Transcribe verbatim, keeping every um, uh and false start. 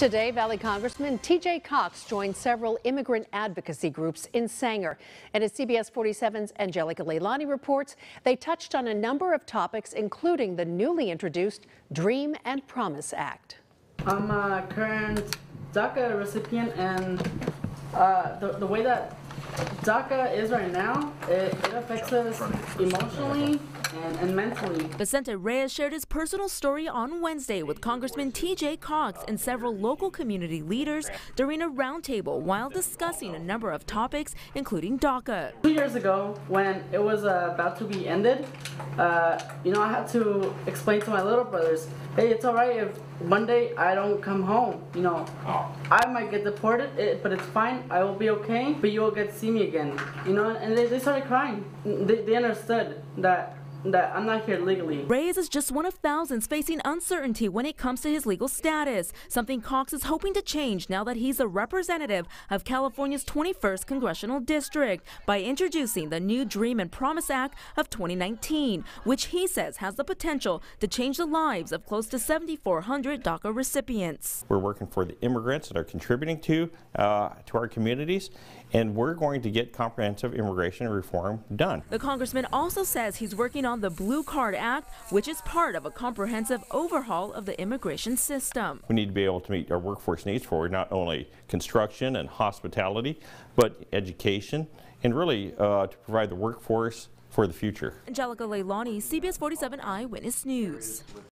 Today, Valley Congressman T J Cox joined several immigrant advocacy groups in Sanger. And as C B S forty-seven's Angelica Leilani reports, they touched on a number of topics, including the newly introduced Dream and Promise Act. I'm a current DACA recipient, and uh, the, the way that DACA is right now, it, it affects us emotionally and, and mentally. Vicente Reyes shared his personal story on Wednesday with Congressman T J Cox and several local community leaders during a roundtable while discussing a number of topics, including DACA. Two years ago, when it was uh, about to be ended, uh, you know, I had to explain to my little brothers, hey, it's all right if one day I don't come home. You know, I might get deported, it, but it's fine. I will be okay, but you will get to see me again. You know, and they, they started crying. They, they understood that that I'm not here legally. Reyes is just one of thousands facing uncertainty when it comes to his legal status, something Cox is hoping to change now that he's a representative of California's twenty-first congressional district by introducing the new Dream and Promise Act of twenty nineteen, which he says has the potential to change the lives of close to seventy-four hundred DACA recipients. We're working for the immigrants that are contributing to, uh, to our communities, and we're going to get comprehensive immigration reform done. The congressman also says he's working on on the Blue Card Act, which is part of a comprehensive overhaul of the immigration system. We need to be able to meet our workforce needs for not only construction and hospitality, but education, and really uh, to provide the workforce for the future. Angelica Leilani, C B S forty-seven Eyewitness News.